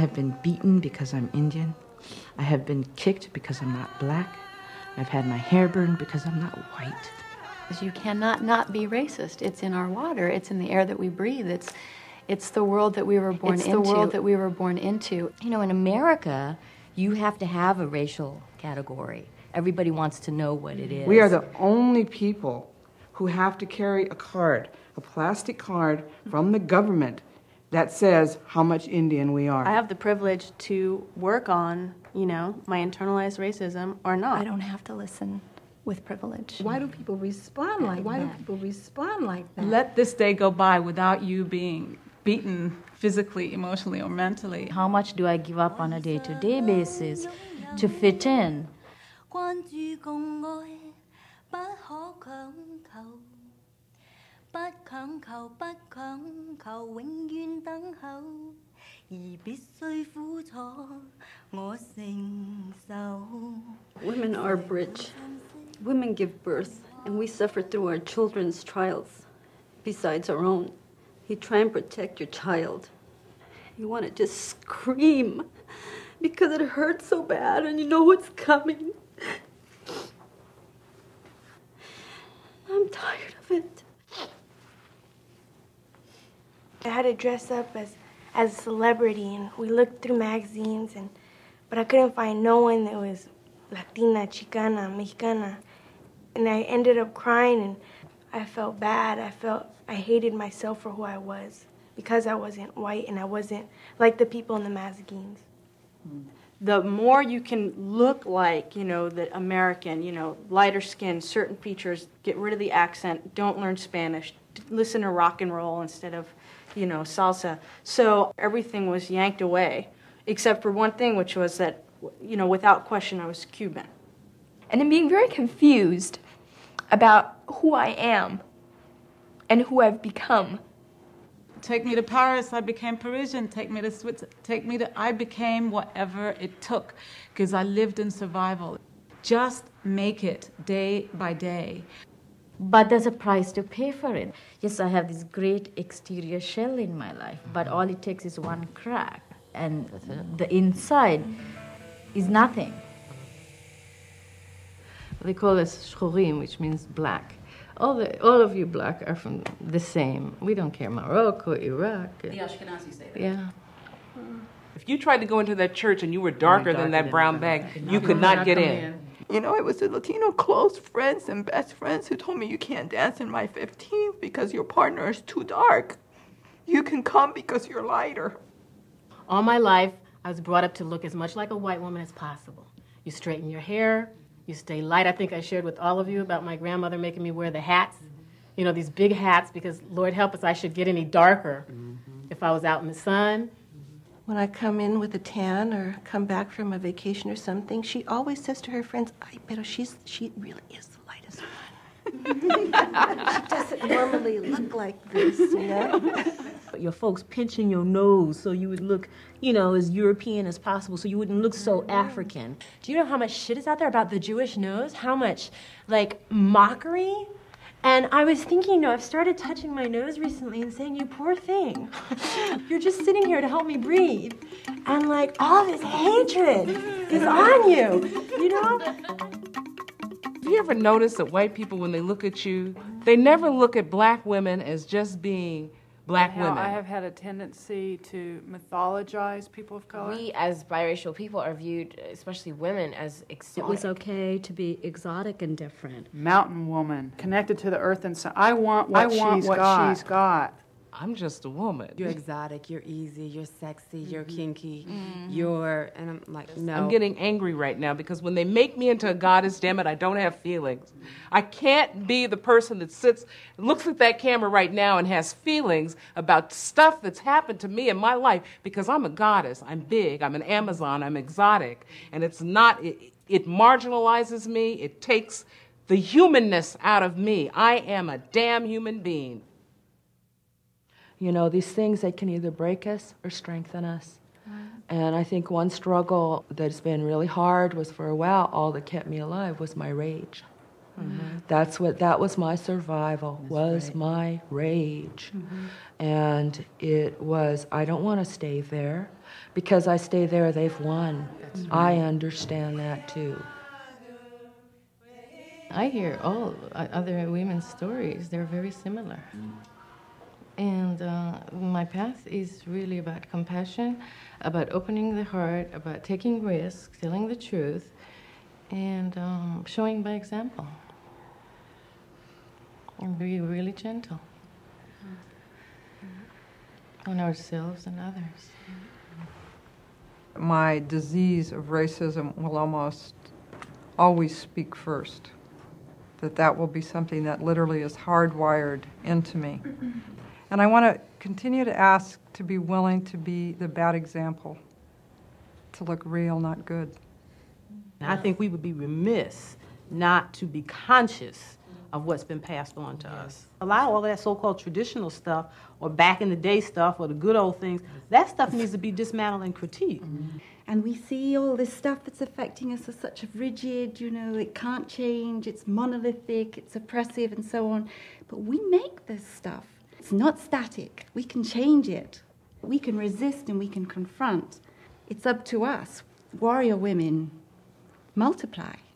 have been beaten because I'm Indian. I have been kicked because I'm not black. I've had my hair burned because I'm not white. You cannot not be racist. It's in our water. It's in the air that we breathe. It's the world that we were born into. It's the world that we were born into. You know, in America, you have to have a racial category. Everybody wants to know what it is. We are the only people who have to carry a card, a plastic card from the government that says how much Indian we are. I have the privilege to work on, you know, my internalized racism or not. I don't have to listen with privilege. Why do people respond like that? Why do people respond like that? Let this day go by without you being beaten physically, emotionally, or mentally. How much do I give up on a day-to-day basis to fit in? Women are a bridge. Women give birth, and we suffer through our children's trials, besides our own. You try and protect your child. You want to just scream because it hurts so bad and you know what's coming. I'm tired of it. I had to dress up as a celebrity, and we looked through magazines, but I couldn't find no one that was Latina, Chicana, Mexicana. And I ended up crying, and I felt bad. I hated myself for who I was because I wasn't white and I wasn't like the people in the magazines. The more you can look like, you know, the American, you know, lighter skin, certain features, get rid of the accent, don't learn Spanish, listen to rock and roll instead of, you know, salsa. So everything was yanked away, except for one thing, which was that, you know, without question, I was Cuban. And I'm being very confused about who I am and who I've become. Take me to Paris, I became Parisian. Take me to Switzerland, I became whatever it took, because I lived in survival. Just make it day by day. But there's a price to pay for it. Yes, I have this great exterior shell in my life, but all it takes is one crack, and the inside is nothing. They call us Shchorim, which means black. All of you black are from the same. We don't care, Morocco, Iraq. The Ashkenazis say that. Yeah. If you tried to go into that church and you were darker than that brown bag, you could not get in. You know, it was the Latino close friends and best friends who told me, you can't dance in my 15th because your partner is too dark. You can come because you're lighter. All my life, I was brought up to look as much like a white woman as possible. You straighten your hair. You stay light. I think I shared with all of you about my grandmother making me wear the hats, you know, these big hats, because, Lord help us, I should get any darker if I was out in the sun. When I come in with a tan or come back from a vacation or something, she always says to her friends, "Ay, pero she really is the lightest one." She doesn't normally look like this, you know? Your folks pinching your nose so you would look, you know, as European as possible, so you wouldn't look so African. Do you know how much shit is out there about the Jewish nose? How much, like, mockery? And I was thinking, you know, I've started touching my nose recently and saying, you poor thing. You're just sitting here to help me breathe. And, like, all this hatred is on you, you know? Have you ever noticed that white people, when they look at you, they never look at black women as just being black women. I have had a tendency to mythologize people of color. We, as biracial people, are viewed, especially women, as exotic. It was okay to be exotic and different. Mountain woman, connected to the earth and sun. I want what she's got. I'm just a woman. You're exotic, you're easy, you're sexy, you're kinky, you're, and I'm like, no. I'm getting angry right now because when they make me into a goddess, damn it, I don't have feelings. I can't be the person that sits, looks at that camera right now and has feelings about stuff that's happened to me in my life because I'm a goddess, I'm big, I'm an Amazon, I'm exotic, and it's not, it marginalizes me, it takes the humanness out of me. I am a damn human being. You know, these things that can either break us or strengthen us. And I think one struggle that's been really hard was for a while, all that kept me alive was my rage. That's what, that was my survival, my rage. And it was, I don't want to stay there. Because I stay there, they've won. That's right. I understand that too. I hear all other women's stories. They're very similar. And my path is really about compassion, about opening the heart, about taking risks, telling the truth, and showing by example. And be really gentle on ourselves and others. My disease of racism will almost always speak first. That will be something that literally is hardwired into me. And I want to continue to ask to be willing to be the bad example, to look real, not good. I think we would be remiss not to be conscious of what's been passed on to us. A lot of all that so-called traditional stuff, or back in the day stuff, or the good old things, that stuff needs to be dismantled and critiqued. And we see all this stuff that's affecting us as such a rigid, you know, it can't change, it's monolithic, it's oppressive, and so on. But we make this stuff. It's not static. We can change it. We can resist and we can confront. It's up to us. Warrior women, multiply.